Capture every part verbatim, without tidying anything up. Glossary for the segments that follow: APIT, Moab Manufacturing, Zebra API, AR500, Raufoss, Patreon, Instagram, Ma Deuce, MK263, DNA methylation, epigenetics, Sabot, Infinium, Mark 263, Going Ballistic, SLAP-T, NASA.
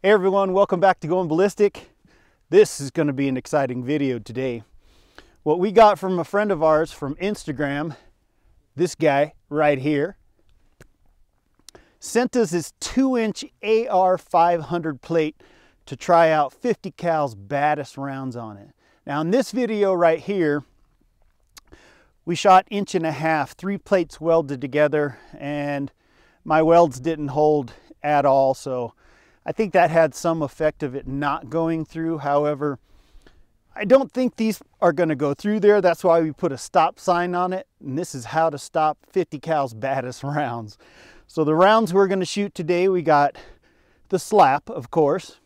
Hey everyone, welcome back to Going Ballistic. This is going to be an exciting video today. What we got from a friend of ours from Instagram, this guy right here, sent us his two inch A R five hundred plate to try out fifty cal's baddest rounds on it. Now in this video right here, we shot inch and a half, three plates welded together, and my welds didn't hold at all, so I think that had some effect of it not going through. However, I don't think these are going to go through there. That's why we put a stop sign on it. And this is how to stop fifty cal's baddest rounds. So the rounds we're going to shoot today, we got the slap, of course.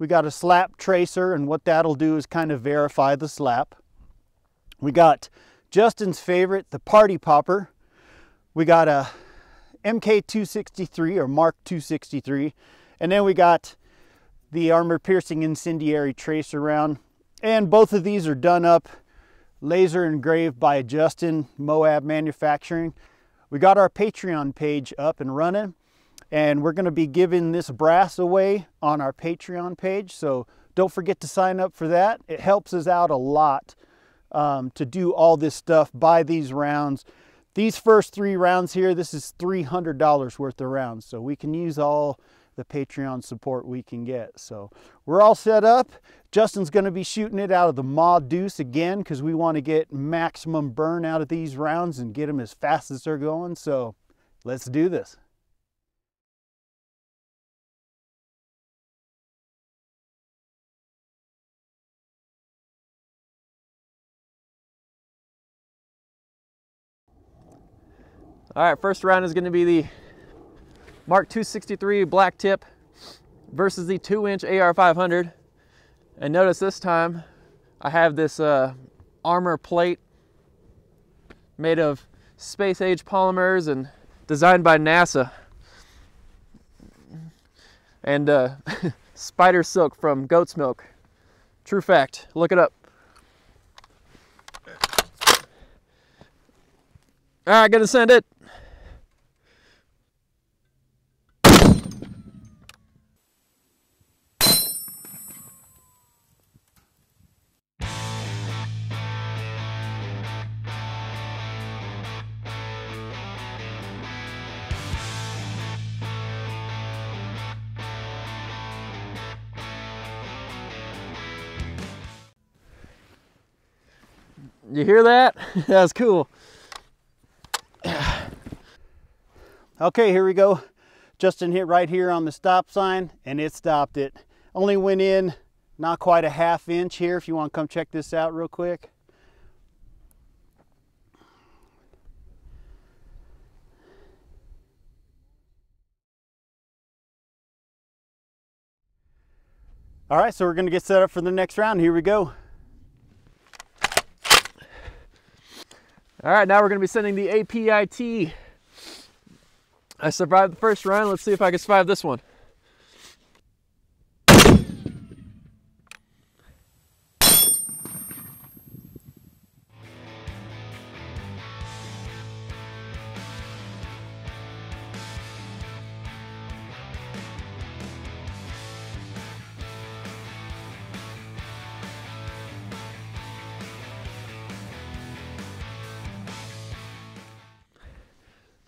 We got a slap tracer, and what that'll do is kind of verify the slap. We got Justin's favorite, the party popper. We got a M K two sixty-three or Mark two sixty-three. And then we got the armor-piercing incendiary tracer round. And both of these are done up, laser engraved by Justin, Moab Manufacturing. We got our Patreon page up and running, and we're gonna be giving this brass away on our Patreon page. So don't forget to sign up for that. It helps us out a lot um, to do all this stuff, buy these rounds. These first three rounds here, this is three hundred dollars worth of rounds. So we can use all the Patreon support we can get. So we're all set up. Justin's going to be shooting it out of the Ma Deuce again because we want to get maximum burn out of these rounds and get them as fast as they're going. So let's do this. All right, first round is going to be the Mark two sixty-three black tip versus the two inch A R five hundred. And notice this time I have this uh, armor plate made of space age polymers and designed by NASA. And uh, spider silk from goat's milk. True fact, look it up. All right, gonna send it. You hear that? That was cool. Okay, here we go. Justin hit right here on the stop sign and it stopped it. Only went in not quite a half inch here. If you want to come check this out real quick. All right, so we're going to get set up for the next round. Here we go. All right, now we're gonna be sending the A P I T. I survived the first round. Let's see if I can survive this one.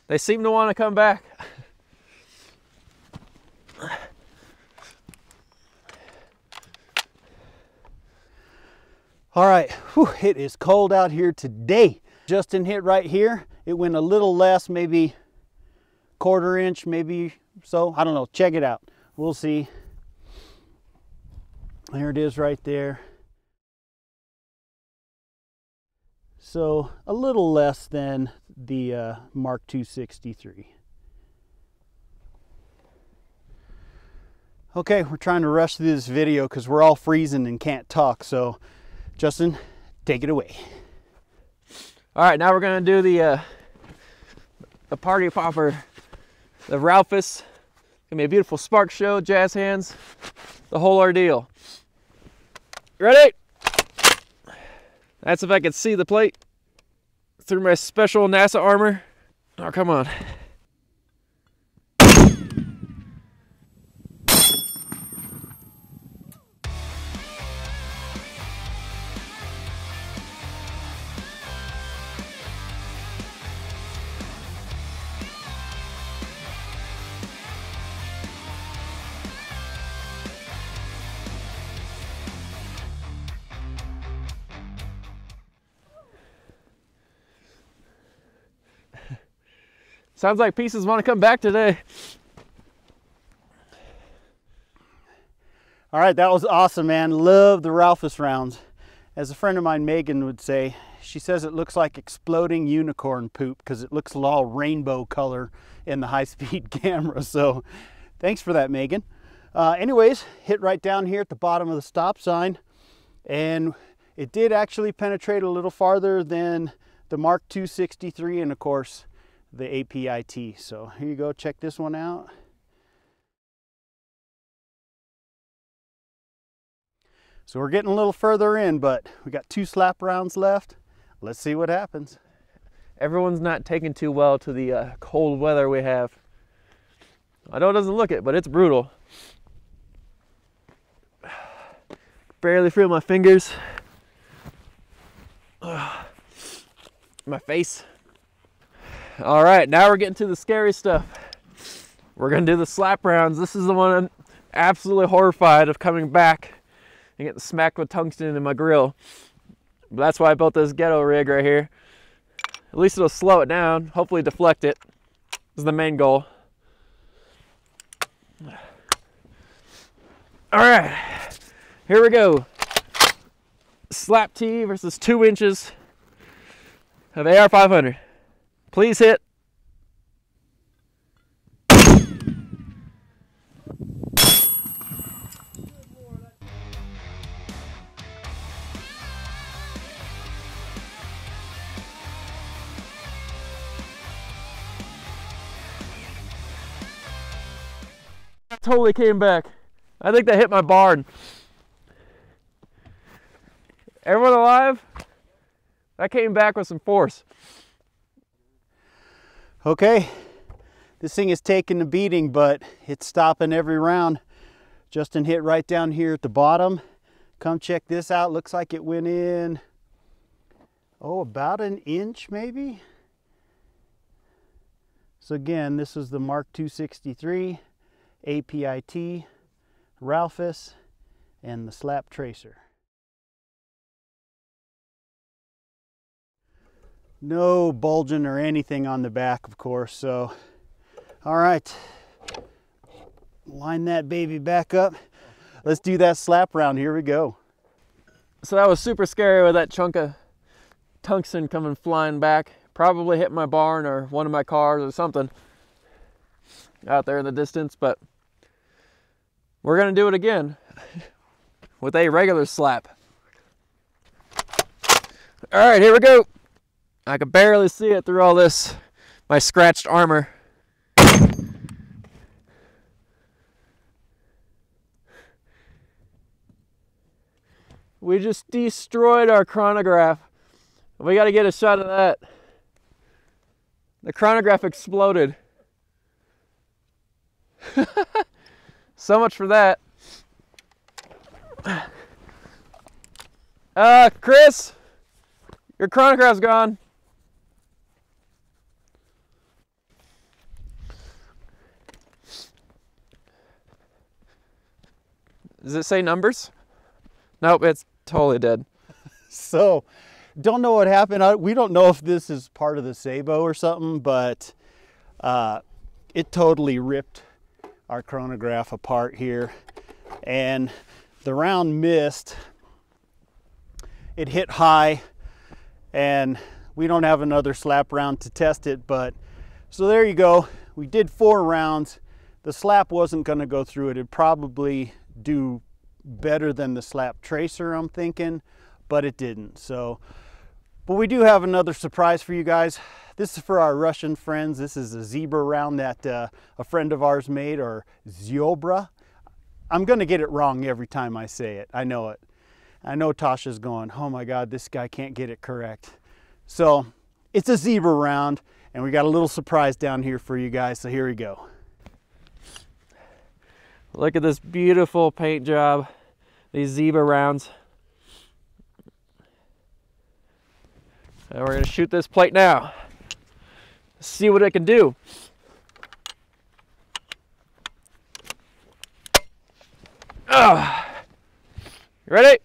They seem to want to come back. All right, whew, it is cold out here today. Justin hit right here. It went a little less, maybe quarter inch, maybe so. I don't know, check it out. We'll see. There it is right there. So a little less than the uh, Mark two sixty-three. Okay, we're trying to rush through this video because we're all freezing and can't talk. So Justin, take it away. All right, now we're gonna do the, uh, the party popper, the Raufoss. It's gonna be a beautiful spark show, jazz hands, the whole ordeal. Ready? That's if I could see the plate through my special NASA armor. Oh, come on. Sounds like pieces want to come back today. All right, that was awesome, man. Love the Raufoss rounds. As a friend of mine, Megan, would say, she says it looks like exploding unicorn poop because it looks all rainbow color in the high-speed camera. So thanks for that, Megan. Uh, anyways, hit right down here at the bottom of the stop sign, and it did actually penetrate a little farther than the Mark two sixty-three and, of course, the A P I T. So here you go. Check this one out. So we're getting a little further in, but we got two slap rounds left. Let's see what happens. Everyone's not taking too well to the uh, cold weather we have. I know it doesn't look it, but it's brutal. Barely feel my fingers, uh, my face. All right, now we're getting to the scary stuff. We're gonna do the slap rounds. This is the one I'm absolutely horrified of coming back and getting smacked with tungsten in my grill. But that's why I built this ghetto rig right here. At least it'll slow it down, hopefully deflect it. Is the main goal. All right, here we go. Slap-T versus two inches of A R five hundred. Please hit. Totally came back. I think that hit my barn. Everyone alive? That came back with some force. Okay, this thing is taking a beating, but it's stopping every round. Justin hit right down here at the bottom. Come check this out. Looks like it went in, oh, about an inch maybe. So again, this is the Mark two sixty-three. A P I T, Raufoss, and the Slap Tracer. No bulging or anything on the back, of course, so. All right, line that baby back up. Let's do that slap round, here we go. So that was super scary with that chunk of tungsten coming flying back. Probably hit my barn or one of my cars or something out there in the distance, but we're gonna do it again with a regular slap. All right, here we go. I can barely see it through all this, my scratched armor. We just destroyed our chronograph. We gotta get a shot of that. The chronograph exploded. So much for that. Uh, Chris, your chronograph's gone. Does it say numbers? Nope, it's totally dead. So, don't know what happened. I, we don't know if this is part of the Sabot or something, but uh, it totally ripped our chronograph apart here, and the round missed. It hit high, and we don't have another slap round to test it, but so there you go. We did four rounds. The slap wasn't going to go through it. It'd probably do better than the Slap Tracer, I'm thinking, but it didn't. So, but we do have another surprise for you guys. This is for our Russian friends. This is a zebra round that uh, a friend of ours made, or Ziobra. I'm gonna get it wrong every time I say it. I know it. I know Tasha's going, oh my God, this guy can't get it correct. So it's a zebra round, and we got a little surprise down here for you guys. So here we go. Look at this beautiful paint job, these zebra rounds. And we're gonna shoot this plate now. See what it can do. Oh. You ready?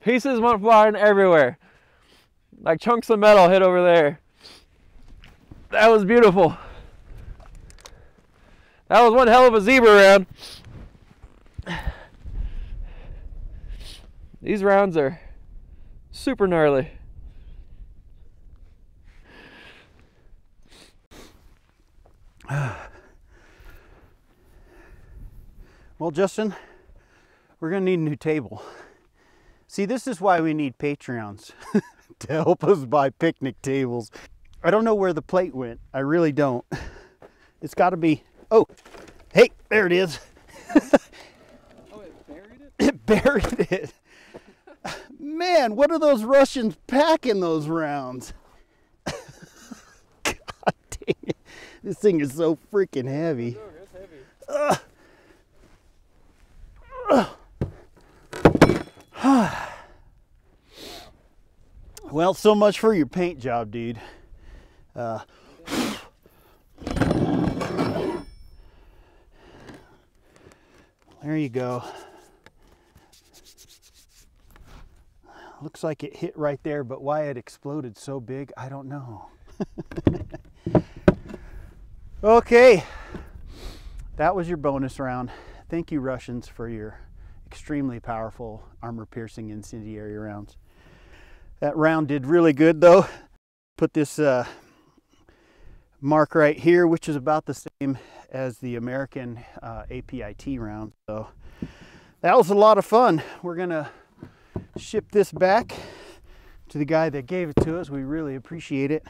Pieces went flying everywhere. Like chunks of metal hit over there. That was beautiful. That was one hell of a zebra round. These rounds are super gnarly. Well, Justin, we're gonna need a new table. See, this is why we need Patreons to help us buy picnic tables. I don't know where the plate went. I really don't. It's gotta be, oh, hey, there it is. Oh, it buried it? It buried it. Man, what are those Russians packing those rounds? God dang it. This thing is so freaking heavy. Oh, it's heavy. Uh, Well, so much for your paint job, dude. Uh, there you go. Looks like it hit right there, but why it exploded so big, I don't know. Okay, that was your bonus round. Thank you, Russians, for your extremely powerful armor-piercing incendiary rounds. That round did really good though. Put this uh, mark right here, which is about the same as the American uh, A P I T round. So that was a lot of fun. We're gonna ship this back to the guy that gave it to us. We really appreciate it.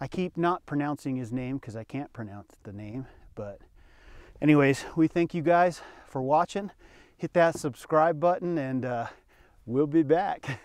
I keep not pronouncing his name because I can't pronounce the name. But anyways, we thank you guys for watching. Hit that subscribe button and uh, we'll be back.